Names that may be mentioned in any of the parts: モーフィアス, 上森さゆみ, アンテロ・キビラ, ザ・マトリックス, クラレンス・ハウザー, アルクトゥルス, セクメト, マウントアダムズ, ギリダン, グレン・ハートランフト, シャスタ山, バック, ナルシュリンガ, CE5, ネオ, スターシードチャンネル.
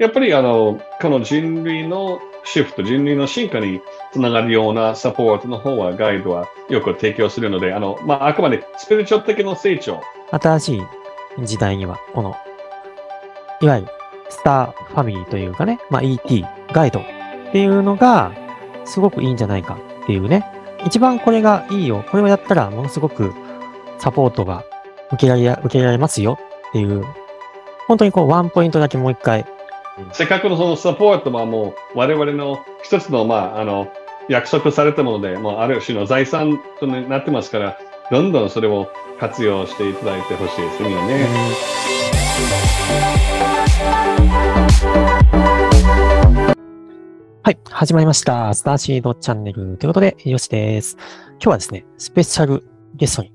やっぱりこの人類のシフト、人類の進化につながるようなサポートの方は、ガイドはよく提供するので、あくまでスピリチュアル的な成長。新しい時代には、この、いわゆるスターファミリーというかね、ET、ガイドっていうのが、すごくいいんじゃないかっていうね。一番これがいいよ。これをやったら、ものすごくサポートが受けられますよっていう、本当にワンポイントだけもう一回、せっかくのそのサポートはもう我々の一つの、約束されたもので、もうある種の財産となってますから、どんどんそれを活用していただいてほしいですよね。はい、始まりました。スターシードチャンネルということで、よしです。今日はですね、スペシャルゲストに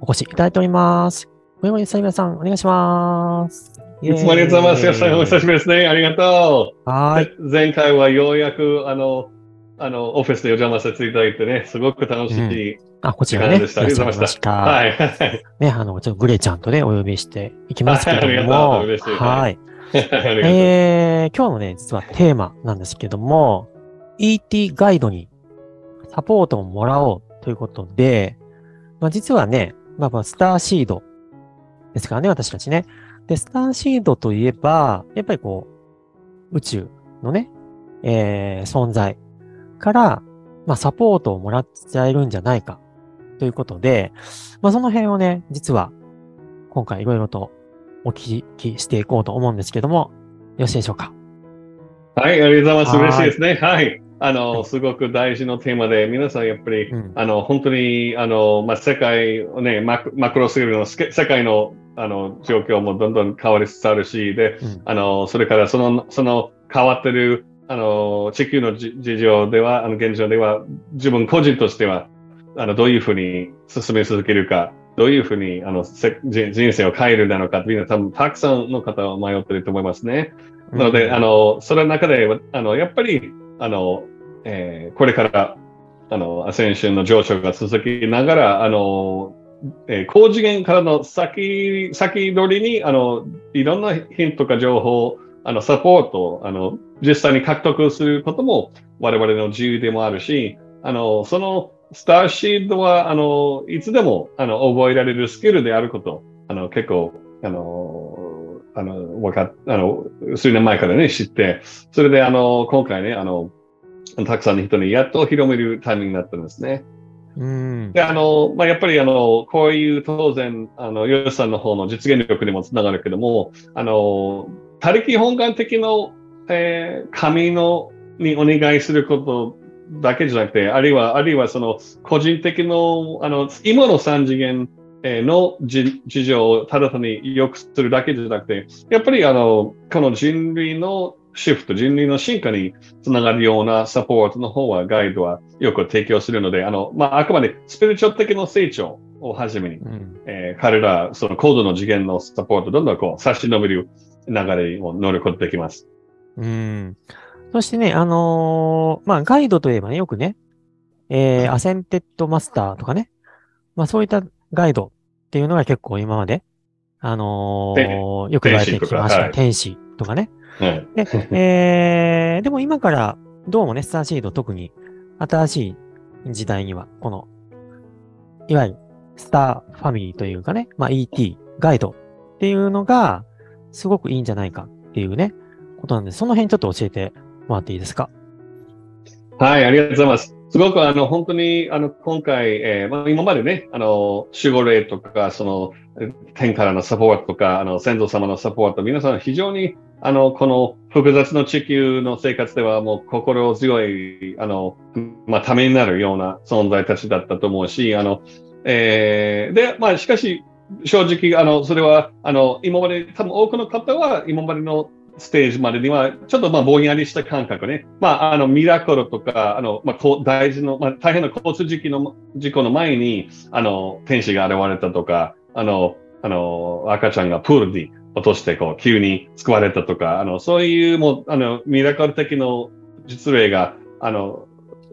お越しいただいております。上森さゆみさん、お願いします。いつもありがとうございます。よしさん、お久しぶりですね。ありがとう。はい。前回はようやく、オフィスでお邪魔させていただいてね、すごく楽しい。こちらね。ありがとうございました。はい。ね、ちょっとグレちゃんとね、お呼びしていきますけども。はい。今日のね、実はテーマなんですけども、ET ガイドにサポートをもらおうということで、実はね、スターシードですからね、私たちね。で、スターシードといえば、やっぱり宇宙のね、存在から、サポートをもらっちゃえるんじゃないか、ということで、その辺をね、実は、今回いろいろとお聞きしていこうと思うんですけども、よろしいでしょうか。はい、ありがとうございます。嬉しいですね。はい。すごく大事なテーマで、皆さんやっぱり、本当に、世界をね、マクロスケールの世界の状況もどんどん変わりつつあるし、で、それからその変わってる、地球の事情では、現状では、自分個人としては、どういうふうに進め続けるか、どういうふうに、人生を変えるなのか、みんな多分、たくさんの方は迷ってると思いますね。なので、その中で、やっぱり、これから、アセンションの上昇が続きながら、高次元からの先取りに、いろんなヒントか情報、サポート、実際に獲得することも我々の自由でもあるし、そのスターシードは、いつでも、覚えられるスキルであること、結構、数年前からね、知って、それで、今回ね、たくさんの人にやっと広めるタイミングになったんですね。で、やっぱり、こういう当然、ヨシさんの方の実現力にもつながるけども、他力本願的の、神にお願いすることだけじゃなくて、あるいはその、個人的の、今の三次元の事情をただ単に良くするだけじゃなくて、やっぱり、この人類のシフト、人類の進化につながるようなサポートの方は、ガイドはよく提供するので、あくまでスピリチュアル的な成長をはじめに、彼ら、その高度の次元のサポート、どんどん差し伸べる流れを乗ることできます。そしてね、ガイドといえばね、よくね、アセンテッドマスターとかね、そういったガイドっていうのが結構今まで、よく言われてきました。天使とかね。でも今からどうもね、スターシード特に新しい時代には、この、いわゆるスターファミリーというかね、ET、ガイドっていうのがすごくいいんじゃないかっていうね、ことなんで、その辺ちょっと教えてもらっていいですか。はい、ありがとうございます。すごく本当に今回、今までね、守護霊とか、その天からのサポートとか、先祖様のサポート、皆さん非常にこの複雑な地球の生活ではもう心強い、ためになるような存在たちだったと思うし、で、しかし、正直、それは、今まで、多分多くの方は今までのステージまでには、ちょっとぼんやりした感覚ね。ミラクルとか、大事な、大変な交通事故の前に、天使が現れたとか、赤ちゃんがプールに落として、急に救われたとか、そういう、もう、ミラクル的な実例が、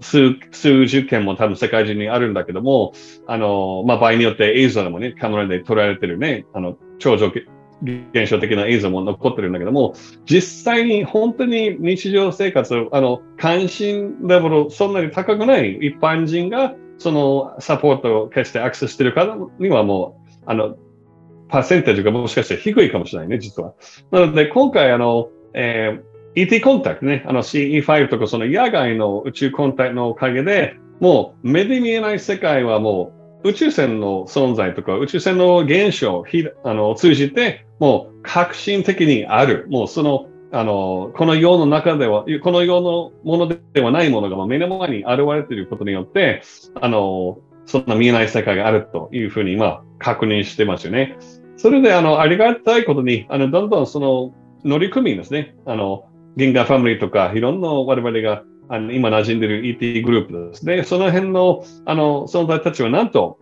数十件も多分世界中にあるんだけども、場合によって映像でもね、カメラで撮られてるね、現象的なイズムも残ってるんだけども、実際に本当に日常生活、関心レベルそんなに高くない一般人がそのサポートを決してアクセスしてる方にはもうパーセンテージがもしかして低いかもしれないね、実は。なので今回ET コンタクトね、CE5 とかその野外の宇宙コンタクトのおかげで、もう目で見えない世界はもう宇宙船の存在とか宇宙船の現象を通じて、もう革新的にある。もうその、この世の中では、この世のものではないものがもう目の前に現れていることによって、そんな見えない世界があるというふうに今確認してますよね。それでありがたいことに、どんどんその乗り組みですね、銀河ファミリーとか、いろんな我々が今馴染んでいる ET グループですね。その辺の存在たちはなんと、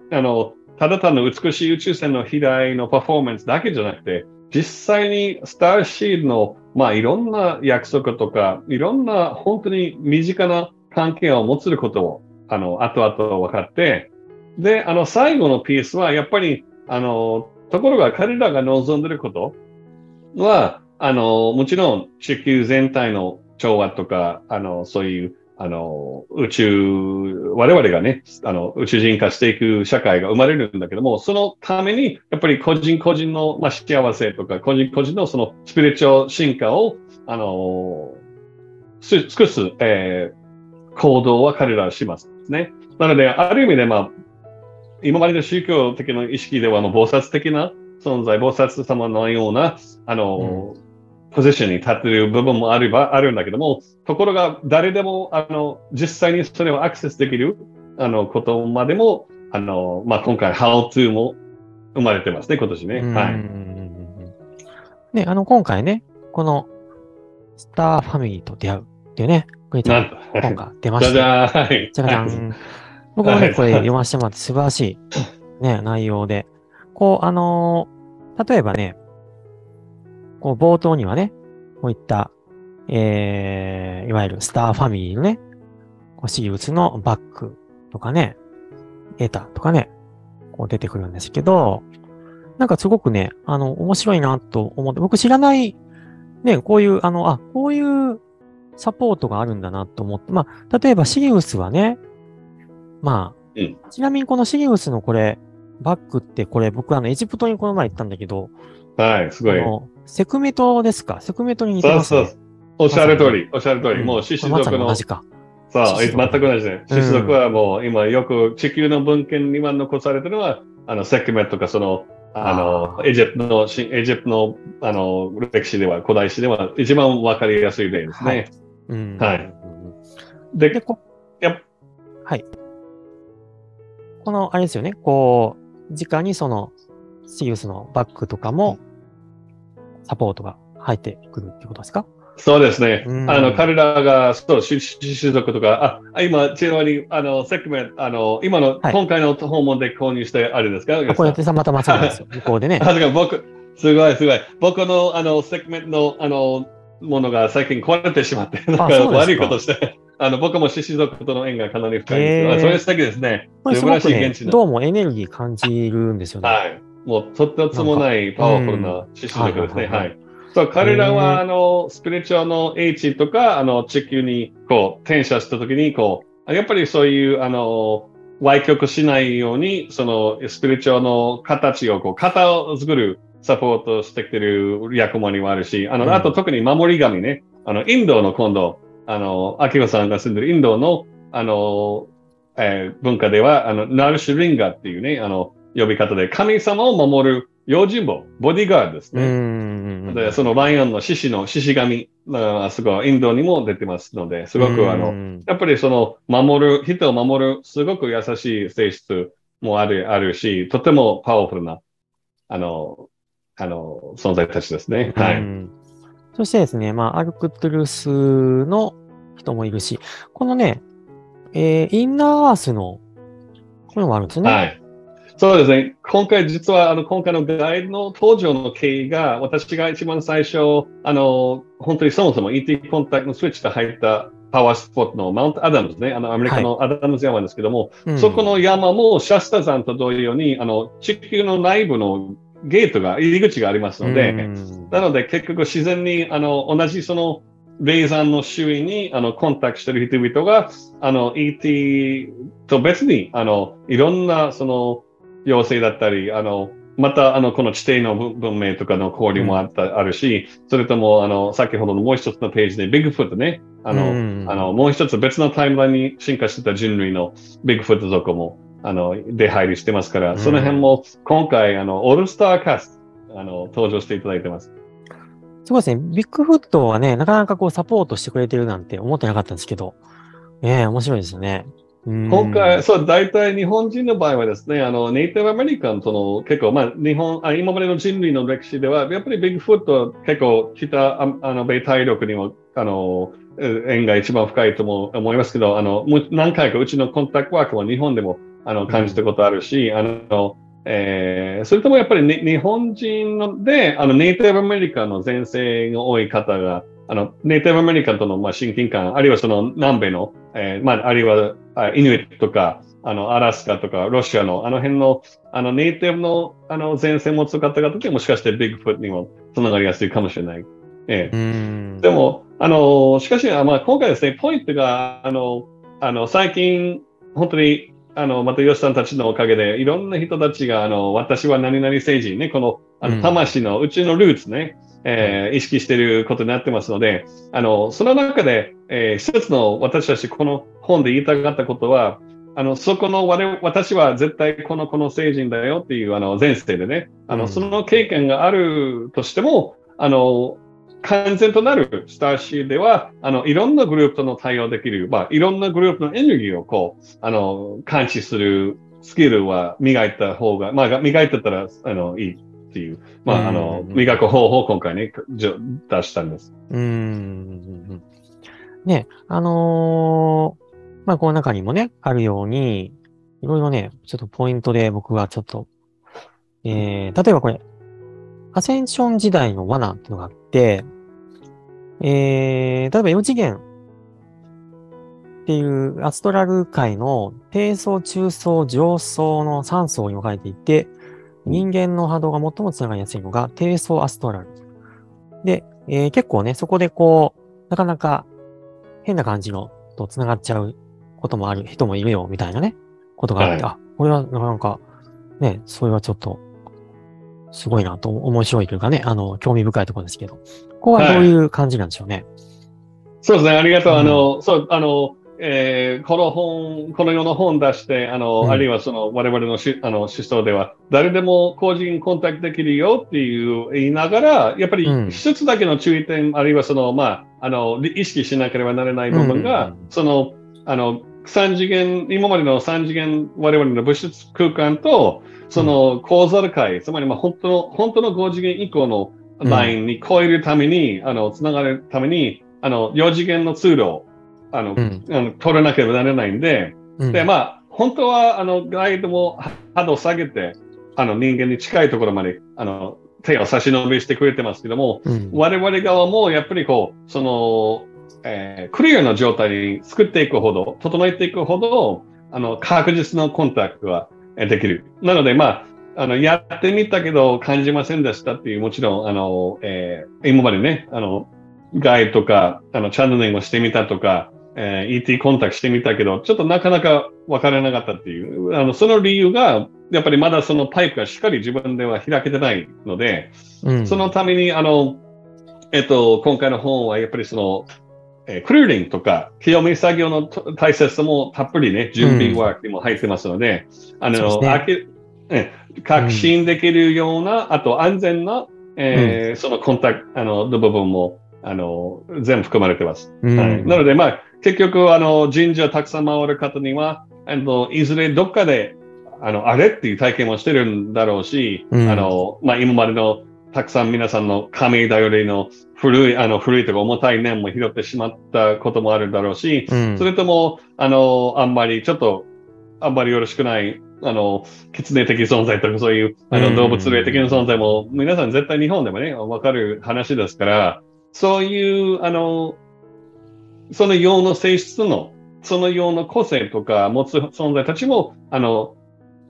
ただ単の美しい宇宙船の飛来のパフォーマンスだけじゃなくて、実際にスターシードの、いろんな約束とか、いろんな本当に身近な関係を持つことを、後々分かって、で、最後のピースは、やっぱり、ところが彼らが望んでいることは、もちろん地球全体の調和とか、そういう、我々がね、宇宙人化していく社会が生まれるんだけども、そのために、やっぱり個人個人の、幸せとか、個人個人のそのスピリチュアル進化を、尽くす、行動は彼らはしますね。なので、ある意味で、今までの宗教的な意識では、菩薩的な存在、菩薩様のような、ポジションに立っている部分もあるんだけども、ところが誰でも、実際にそれをアクセスできる、ことまでも、今回、How to も生まれてますね、今年ね。はい。ね、今回ね、この、スターファミリーと出会うっていうね、今回出ました。じゃじゃーん。じゃじゃーん。僕もね、これ読ませてもらって素晴らしい、ね、内容で。こう、例えばね、こう冒頭にはね、こういった、いわゆるスターファミリーのね、シーウツのバックとかね、エタとかね、こう出てくるんですけど、なんかすごくね、面白いなと思って、僕知らない、ね、こういう、こういうサポートがあるんだなと思って、例えばシリウスはね、ちなみにこのシリウスのこれ、バックってこれ、僕エジプトにこの前行ったんだけど、はい、すごい。セクメトですか？セクメトに似てますね。そうそう。おしゃる通り、おしゃる通り。もう、獅子族の。同じか。そう、全く同じで。獅子族はもう、今よく地球の文献に今残されてるのは、セクメトとか、エジプトの、歴史では、古代史では、一番わかりやすい例ですね。はい。で、はい。この、あれですよね、こう、直にシリウスのバックとかも、サポートが入ってくるってことですか？そうですね。彼らが、種族とか、今、ちなみに、セクメント、今回の訪問で購入してあるんですか？こうやってたまたまそうなんですよ。向こうでね。僕、すごいすごい。僕の、セクメントの、ものが最近壊れてしまって、悪いことして。僕も獅子族との縁がかなり深いんですが、それ素敵ですね。素晴らしい現地の。どうもエネルギー感じるんですよね。はい。もうとてつもないパワフルな獅子族ですね。はい。そう、彼らは、スピリチュアルの英知とか、地球に、転写したときに、やっぱりそういう、歪曲しないように、スピリチュアルの形を、型を作るサポートしてきてる役割もあるし、あと特に守り神ね、インドの今度、秋葉さんが住んでるインドの、文化では、ナルシュリンガっていうね、呼び方で、神様を守る用心棒、ボディーガードですね。で、ライオンの獅子神、すごいインドにも出てますので、すごくやっぱり人を守る、すごく優しい性質もあるし、とてもパワフルな、存在たちですね。はい。そしてですね、アルクトゥルスの人もいるし、このね、インナーアースの、こういうのもあるんですね。はい。そうですね。今回実は、今回のガイドの登場の経緯が、私が一番最初、本当にそもそも ET コンタクトのスイッチが入ったパワースポットのマウントアダムズね、アメリカのアダムズ山ですけども、そこの山もシャスタ山と同様に、地球の内部のゲートが入り口がありますので、なので結局自然に同じその霊山の周囲にコンタクトしている人々がET と別にいろんなその妖精だったりまたこの地底の文明とかの交流もあるし、それとも先ほどのもう一つのページでビッグフットね、もう一つ別のタイムラインに進化してた人類のビッグフット族も出入りしてますから、その辺も今回オールスターキャスト登場していただいてます。そうですね、ビッグフットはね、なかなかこうサポートしてくれてるなんて思ってなかったんですけど、面白いですよね。今回、そう、大体日本人の場合はですね、ネイティブアメリカンとの結構、日本、今までの人類の歴史では、やっぱりビッグフットは結構北、米大陸にも、縁が一番深いとも思いますけど、何回かうちのコンタクトワークも日本でも感じたことあるし、それともやっぱり、日本人ので、ネイティブアメリカンの前世が多い方が、ネイティブアメリカンとの親近感、あるいはその南米の、あるいはイヌイットとか、アラスカとか、ロシアの辺の、ネイティブの前線を使った方でもしかしてビッグフットにもつながりやすいかもしれない。でも、しかし、今回ですね、ポイントが、最近、本当に、またヨシさんたちのおかげで、いろんな人たちが、私は何々星人ね、この、魂の宇宙のルーツね、意識していることになってますので、その中で、一つの私たちこの本で言いたかったことは、そこの私は絶対この聖人だよっていう前世でね、その経験があるとしても、完全となるスターシーでは、いろんなグループとの対応できる、いろんなグループのエネルギーを感知するスキルは磨いた方が、磨いてたら、いい。っていう、磨く方法を今回ね、出したんです。ね、この中にもね、あるように、いろいろね、ちょっとポイントで僕はちょっと、例えばこれ、アセンション時代の罠っていうのがあって、例えば4次元っていうアストラル界の低層、中層、上層の3層に分かれていて、人間の波動が最もつながりやすいのが低層アストラル。で、結構ね、そこでこう、なかなか変な感じのとつながっちゃうこともある人もいるよ、みたいなね、ことがあって、これはなかなか、ね、それはちょっと、すごいなと、面白いというかね、興味深いところですけど、ここはどういう感じなんでしょうね。そうですね、ありがとう。そう、この世の本出して、あるいはその我々の思想では、誰でも個人コンタクトできるよっていう言いながら、やっぱり一つだけの注意点、あるいはその、意識しなければならない部分が、その、三次元、今までの三次元、我々の物質空間と、その、コーザル界、つまり、本当の5次元以降のラインに超えるために、つながるために、4次元の通路、取らなければならないんで、で、本当は、ガイドも波動を下げて、人間に近いところまで、手を差し伸べしてくれてますけども、我々側も、やっぱりこう、クリアな状態に作っていくほど、整えていくほど、確実なコンタクトができる。なので、やってみたけど感じませんでしたっていう、もちろん、今までね、ガイドとか、チャンネリングをしてみたとか、ET コンタクトしてみたけど、ちょっとなかなか分からなかったっていう、その理由が、やっぱりまだそのパイプがしっかり自分では開けてないので、そのために、今回の本はやっぱりその、クリーリングとか、清め作業の大切さもたっぷりね、準備ワークにも入ってますので、確信できるような、あと安全な、そのコンタクトの部分も、全部含まれてます。なので、結局、神社たくさん回る方には、いずれどっかで、あれっていう体験をしてるんだろうし、今までのたくさん皆さんの神頼りの古いとか重たい念も拾ってしまったこともあるだろうし、それとも、あんまりよろしくない、狐的存在とかそういう、動物類的な存在も、皆さん絶対日本でもね、わかる話ですから、そういう、そのような性質の、そのような個性とか持つ存在たちも、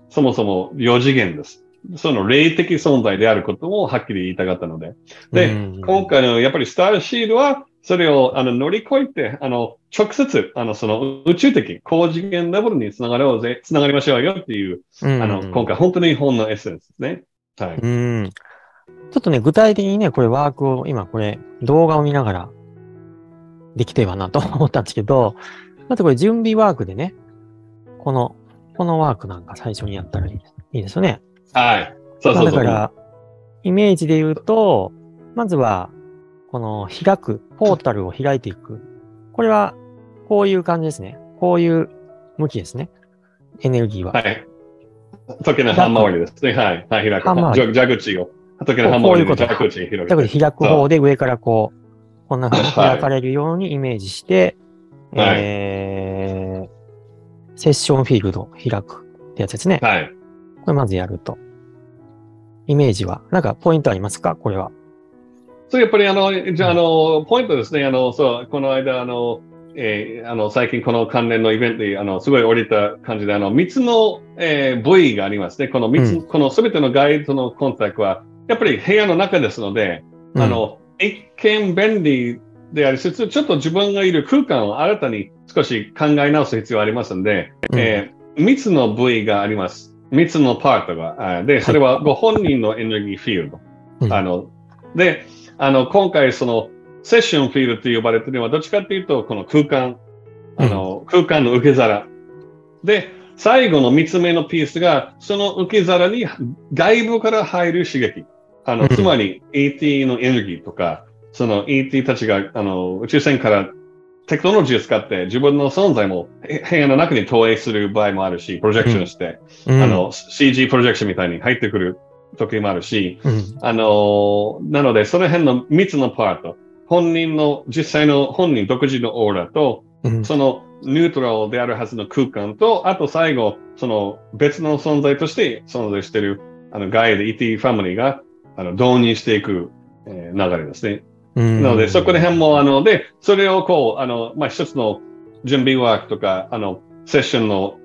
そもそも4次元です。その霊的存在であることをはっきり言いたかったので。で、今回のやっぱりスターシールは、それを乗り越えて、直接、その宇宙的、高次元レベルにつながりましょうよっていう、今回本当に本のエッセンスですね。はい。ちょっとね、具体的にね、これワークを今これ動画を見ながらできてはなと思ったんですけど、まずこれ準備ワークでね、このワークなんか最初にやったらいいですよね。はい。そうそうそう。だから、イメージで言うと、まずは、この開く、ポータルを開いていく。これは、こういう感じですね。こういう向きですね。エネルギーは。はい。時の半回りですね。はい。はい、開く。蛇口を。時の半回りで蛇口開く。開く方で上からこう、こんな風に開かれるようにイメージして、はい、セッションフィールドを開くってやつですね。はい。これまずやると。イメージは。なんかポイントありますかこれは。そう、やっぱりじゃあポイントですね。そう、この間最近この関連のイベントに、すごい降りた感じで、3つの、部位がありますね。この3つ、この全てのガイドのコンタクトは、やっぱり部屋の中ですので、一見便利でありつつ、ちょっと自分がいる空間を新たに少し考え直す必要がありますので、3つの部位があります。3つのパートが。で、それはご本人のエネルギーフィールド。で、今回そのセッションフィールドと呼ばれているのはどっちかっていうと、この空間、空間の受け皿。で、最後の3つ目のピースが、その受け皿に外部から入る刺激。つまり ET のエネルギーとか、その ET たちが、宇宙船からテクノロジーを使って自分の存在も部屋の中に投影する場合もあるし、プロジェクションして、CG プロジェクションみたいに入ってくる時もあるし、なのでその辺の3つのパート、本人の、実際の本人独自のオーラと、そのニュートラルであるはずの空間と、あと最後、その別の存在として存在している、ガイド ET ファミリーが導入していく、流れですね。なので、そこら辺も、で、それをこう、一つの準備ワークとか、セッションの、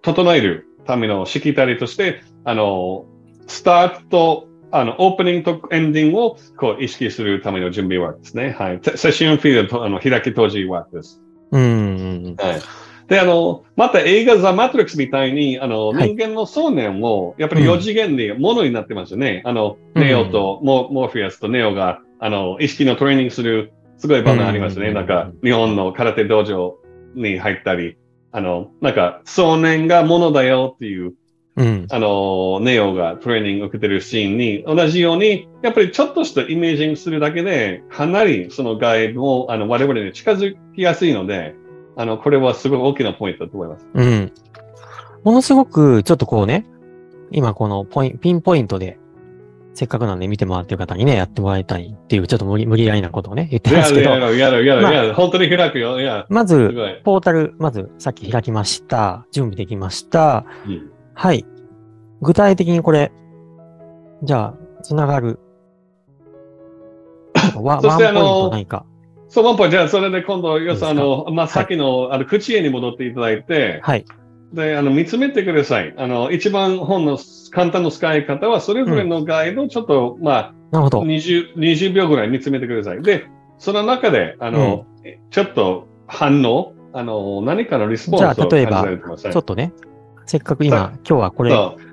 整えるためのしきたりとして、スタートと、オープニングとエンディングを、こう、意識するための準備ワークですね。はい。セッションフィールド、開き閉じワークです。はい。で、また映画ザ・マトリックスみたいに、人間の想念を、やっぱり4次元で物になってますよね。ネオとモーフィアスとネオが、意識のトレーニングする、すごい場面ありますね。なんか、日本の空手道場に入ったり、なんか、少年がものだよっていう、ネオがトレーニングを受けてるシーンに、同じように、やっぱりちょっとしたイメージングするだけで、かなりその外部を、我々に近づきやすいので、これはすごい大きなポイントだと思います。ものすごく、ちょっとこうね、今このピンポイントで、せっかくなんで見てもらってる方にね、やってもらいたいっていう、ちょっと無理やりなことをね、言ってますけど。本当に開くよ。まず、ポータル、まず、さっき開きました。準備できました。はい。具体的にこれ、じゃあ、つながる。ワンポイント何か。そう、ワンポイント。じゃあ、それで今度、よさ、さっきの、口絵に戻っていただいて、はい。で、見つめてください。一番本の簡単な使い方は、それぞれのガイドをちょっと、20秒ぐらい見つめてください。で、その中で、ちょっと反応、何かのリスポンスを感じられてください。じゃあ、例えば、ちょっとね、せっかく今、今日はこれ、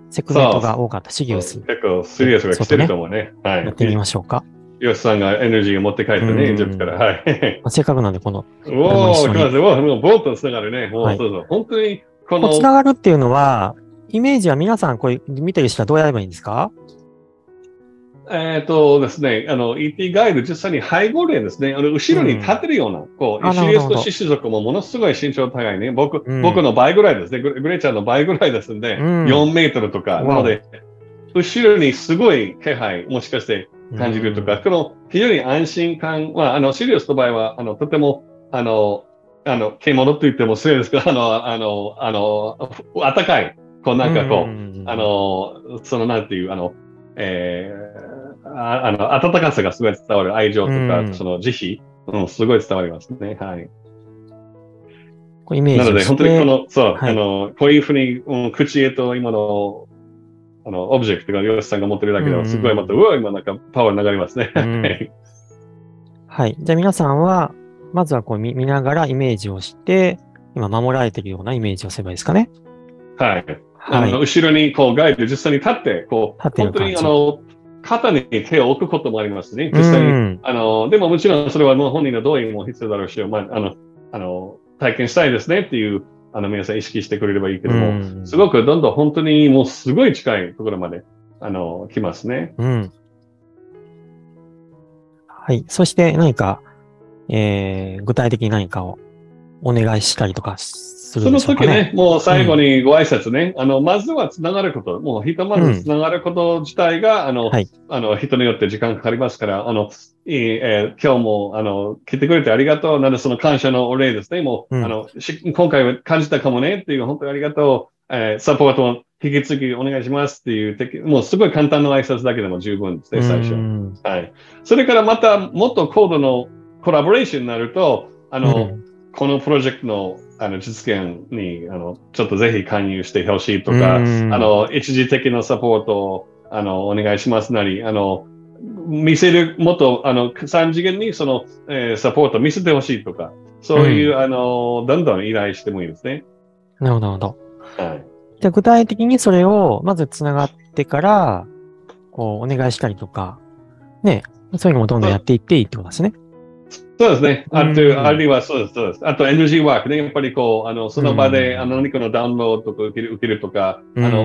セグメントが多かったシリウス。結構、シリウスが来てると思うね。はい。やってみましょうか。ヨシさんがエネルギーを持って帰ってね、エジプトから。はい。せっかくなんで、この。おー、来ますよ。もう、ボートつながるね。もう、そうそう。本当に、つながるっていうのは、イメージは皆さん、これ、見てる人はどうやればいいんですか？ですね、ET ガイド、実際に背後霊ですね、後ろに立てるような、CS と獅子族もものすごい身長高いね、僕の倍ぐらいですね、グレちゃんの倍ぐらいですんで、4メートルとか、なので、後ろにすごい気配、もしかして感じるとか、この非常に安心感は、シリウスの場合は、とても、獣って言っても失礼ですけど、暖かい、なんかそのなんていう、暖かさがすごい伝わる愛情とか、その慈悲、すごい伝わりますね。はい。なので、本当にこういうふうに、口絵と今の、オブジェクトが漁師さんが持ってるだけではすごいまた、今なんかパワーに流れますね。はい。じゃあ皆さんは、まずはこう見ながらイメージをして、今守られているようなイメージをすればいいですかね。はい。後ろにこうガイド実際に立って、こう、本当に肩に手を置くこともありますね。実際に。でももちろんそれはもう本人の同意も必要だろうし、体験したいですねっていう、皆さん意識してくれればいいけども、すごくどんどん本当にもうすごい近いところまで、来ますね。はい。そして何か、具体的に何かをお願いしたりとかするんでしょうかね。その時ね、もう最後にご挨拶ね。まずはつながること、もうひとまずつながること自体が、人によって時間かかりますから、今日も、来てくれてありがとう。なので、その感謝のお礼ですね。もう、今回は感じたかもねっていう、本当にありがとう。サポートを引き続きお願いしますっていう、もうすごい簡単な挨拶だけでも十分ですね、最初。はい。それからまた、もっと高度のコラボレーションになると、このプロジェクトの実現に、ちょっとぜひ勧誘してほしいとか、一時的なサポートを、お願いしますなり、見せる、もっと、3次元にその、サポートを見せてほしいとか、そういう、どんどん依頼してもいいですね。なるほど、なるほど。はい。じゃあ具体的にそれを、まずつながってから、こう、お願いしたりとか、ね、そういうのもどんどんやっていっていいってことですね。そうですね。あるいはそうです、そうです。あと NG ワークね。やっぱりこう、その場で、何かのダウンロードとか受けるとか、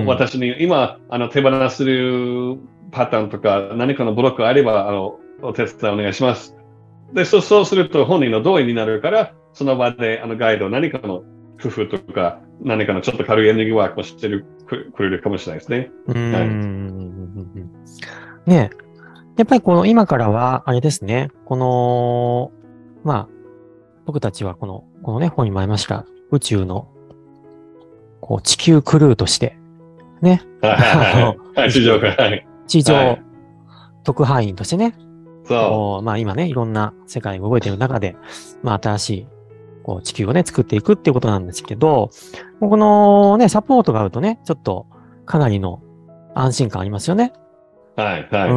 私に今、手放するパターンとか、何かのブロックがあれば、お手伝いお願いします。で、そうすると本人の同意になるから、その場で、ガイド、何かの工夫とか、何かのちょっと軽い NG ワークをしてくれるかもしれないですね。ねえ。やっぱりこの今からは、あれですね、僕たちはこのね、本にもありました、宇宙の、地球クルーとして、ね。地上特派員としてね。今ね、いろんな世界が動いている中で、新しい、地球をね、作っていくっていうことなんですけど、このね、サポートがあるとね、ちょっと、かなりの安心感ありますよね。はい、はい。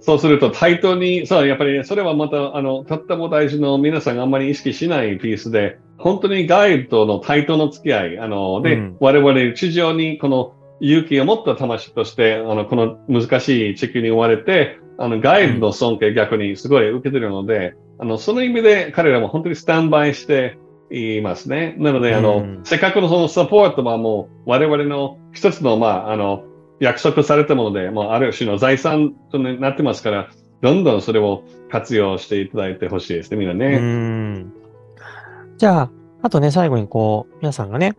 そうすると対等に、やっぱり、ね、それはまた、とっても大事な皆さんがあんまり意識しないピースで、本当にガイドとの対等の付き合い、我々地上にこの勇気を持った魂として、この難しい地球に追われて、ガイドの尊敬逆にすごい受けてるので、その意味で彼らも本当にスタンバイして、いますね。なので、せっかくのそのサポートはもう、我々の一つの、約束されたもので、ある種の財産となってますから、どんどんそれを活用していただいてほしいですね、みんなね。じゃあ、あとね、最後に皆さんがね、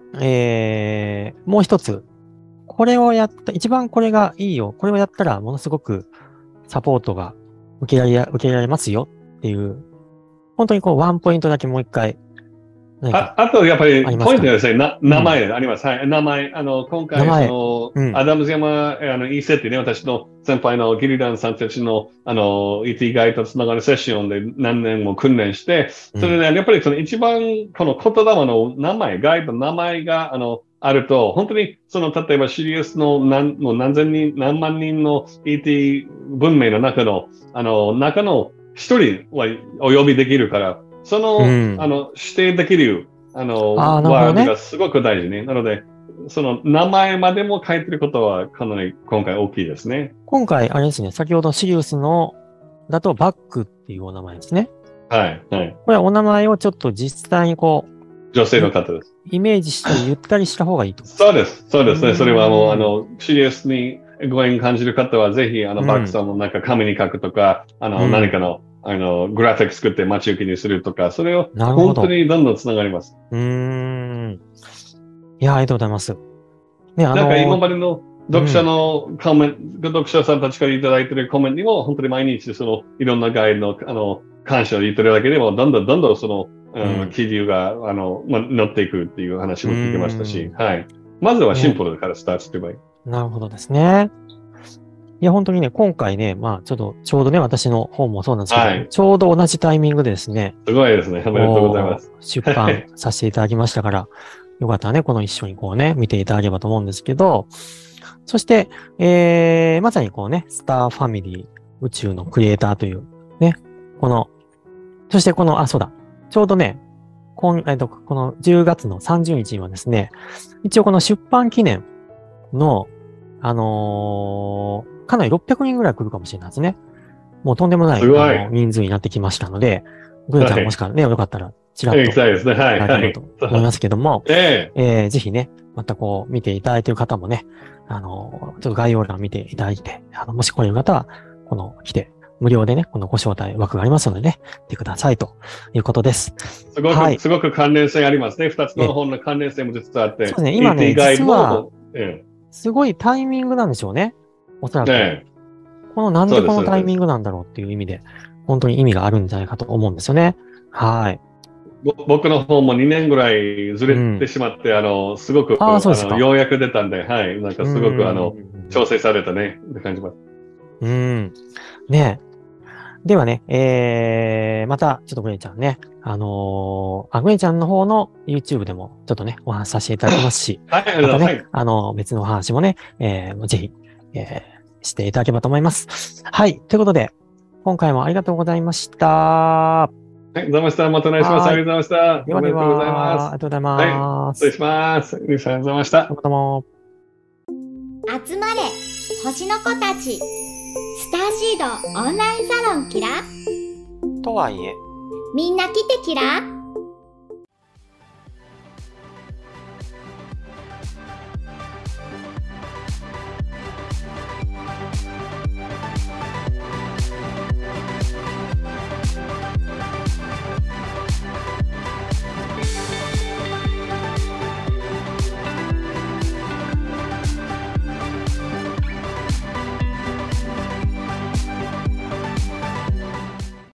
もう一つ、これをやった、一番これがいいよ、これをやったらものすごくサポートが受けられますよっていう、本当にワンポイントだけもう一回。あと、やっぱり、ポイントですね。名前あります。はい。名前。今回、アダムズ山、EC ってね、私の先輩のギリダンさんたちの、ET ガイドとつながるセッションで何年も訓練して、それで、やっぱりその一番、言霊の名前、ガイドの名前が、あると、本当に、例えばシリウスのもう何千人、何万人の ET 文明の中の、中の一人はお呼びできるから、その、指定できる、ワードがすごく大事ね。なので、その名前までも書いてることはかなり今回大きいですね。今回、あれですね、先ほどシリウスの、だとバックっていうお名前ですね。はい、はい。これはお名前をちょっと実際に女性の方です。イメージしてゆったりした方がいいと。そうです、そうですね。それはもう、シリウスにご縁感じる方は、ぜひ、バックさんもなんか紙に書くとか、何かの、グラフィック作って待ち受けにするとか、それを本当にどんどんつながります。いや、ありがとうございます。ね、なんか今までの読者のコメント、読者さんたちからいただいているコメントにも、本当に毎日、いろんなガイドの、感謝を言ってるだけでも、どんどん気流が、乗っていくっていう話も聞きましたし、はい。まずはシンプルからスタートすればいい。なるほどですね。いや、本当にね、今回ね、ちょうどね、私の方もそうなんですけど、はい、ちょうど同じタイミングでですね。すごいですね。おめでとうございます。出版させていただきましたから、よかったらね、一緒に見ていただければと思うんですけど、そして、まさにこうね、スターファミリー、宇宙のクリエイターという、ね、この、そしてこの、あ、そうだ、ちょうどね、この10月の30日にはですね、一応この出版記念の、かなり600人ぐらい来るかもしれないですね。もうとんでもない人数になってきましたので、グーちゃんもしかね、よかったら、ちらっと行きたいと思いますけども、ぜひね、またこう見ていただいている方もね、ちょっと概要欄見ていただいて、もし来れる方は、この来て、無料でね、このご招待枠がありますのでね、来てくださいということです。すごく、はい、すごく関連性ありますね。二つの本の関連性も実はあって。そうですね、今ね、実は、すごいタイミングなんでしょうね。おそらく。このなんでこのタイミングなんだろうっていう意味で、本当に意味があるんじゃないかと思うんですよね。はい。僕の方も2年ぐらいずれてしまって、すごく、ようやく出たんで、はい、なんかすごく、調整されたね、って感じます。ねではね、また、ちょっとグレンちゃんね、グレンちゃんの方の YouTube でも、ちょっとね、お話しさせていただきますし、はい、またね、はい、別のお話もね、ぜひ、していただければと思います。はい、ということで、今回もありがとうございました。はい、ございました。またお願いします。ありがとうございました。ではでは、ありがとうございます。ありがとうございます。はい、失礼します。ありがとうございました。どうもどうも。集まれ、星の子たち。スターシードオンラインサロンキラ。とはいえ、みんな来てキラ。